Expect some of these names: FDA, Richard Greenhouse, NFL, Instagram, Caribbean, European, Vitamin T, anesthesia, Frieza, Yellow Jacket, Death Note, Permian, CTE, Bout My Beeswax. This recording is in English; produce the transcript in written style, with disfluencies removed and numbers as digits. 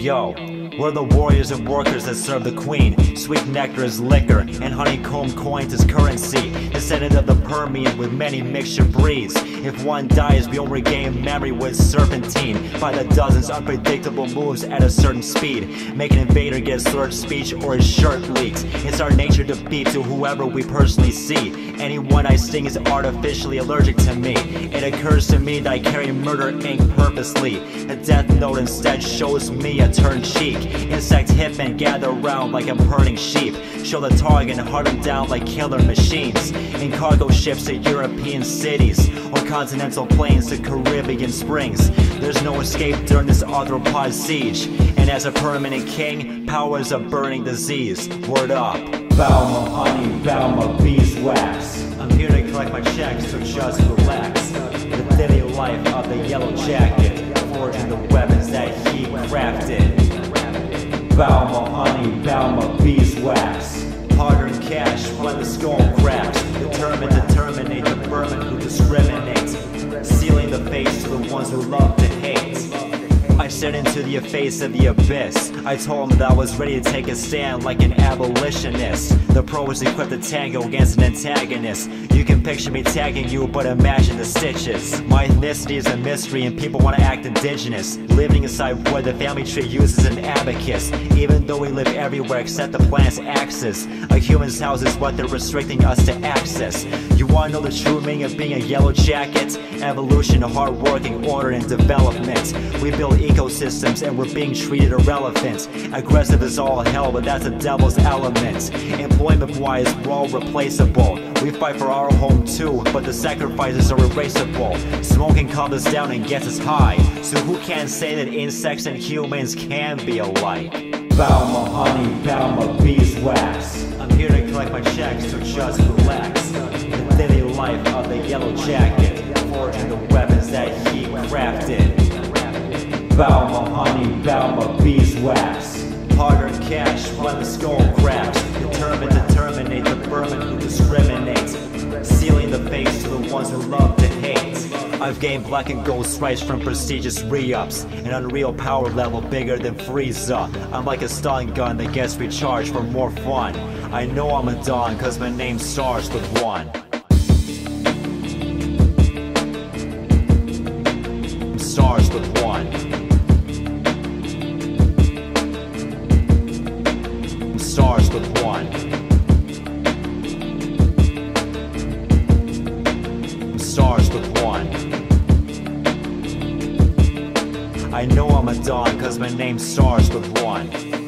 Yo, we're the warriors and workers that serve the queen. Sweet nectar is liquor, and honeycomb coins is currency. Descendant of the Permian with many mixture breeds. If one dies, we will regain memory with serpentine. By the dozens, unpredictable moves at a certain speed. Make an invader get slurred speech or his shirt leaks. It's our nature to beat to whoever we personally see. Anyone I sting is artificially allergic to me. It occurs to me that I carry murder ink purposely. The Death Note instead shows me a turned cheek. Insect hitmen gather around like I'm herding sheep. Show the target and hunt them down like killer machines. In cargo ships to European cities, or continental plains to Caribbean springs. There's no escape during this arthropod siege. And as a permanent king, power is a burning disease. Word up. Bout my honey, bout my beeswax. I'm here to collect my checks, so just relax. The daily life of the Yellow Jacket, forging the weapons that he crafted. Bout my honey, bout my beeswax. Hard-earned cash when the skull cracks. Determined to terminate the vermin who discriminates. Sealing the face to the ones who love to hate. I stared into the face of the abyss. I told him that I was ready to take a stand like an abolitionist. The pro was equipped to tango against an antagonist. You can picture me tagging you, but imagine the stitches. My ethnicity is a mystery and people want to act indigenous. Living inside wood, the family tree uses an abacus. Even though we live everywhere except the planet's axis, a human's house is what they're restricting us to access. You want to know the true meaning of being a Yellow Jacket? Evolution, hard working, order, and development. We build ecosystems and we're being treated irrelevant. Aggressive is all hell, but that's the devil's element. Employment-wise, we're all replaceable. We fight for our home too, but the sacrifices are erasable. Smoking calms us down and gets us high. So who can say that insects and humans can be alike? Bout my honey, bout my beeswax. I'm here to collect my checks, so just relax. The daily life of the Yellow Jacket, forging the weapons that he crafted. Bout my honey, bout my beeswax. Hard-earned cash when the skull cracks. Determined to terminate the vermin who discriminates. Sealing the face to the ones who love to hate. I've gained black and gold stripes from prestigious re-ups. An unreal power level bigger than Frieza. I'm like a stun gun that gets recharged for more fun. I know I'm a don cause my name starts with one. Starts with one. Stars with one. Stars with one. I know I'm a don cause my name starts with one.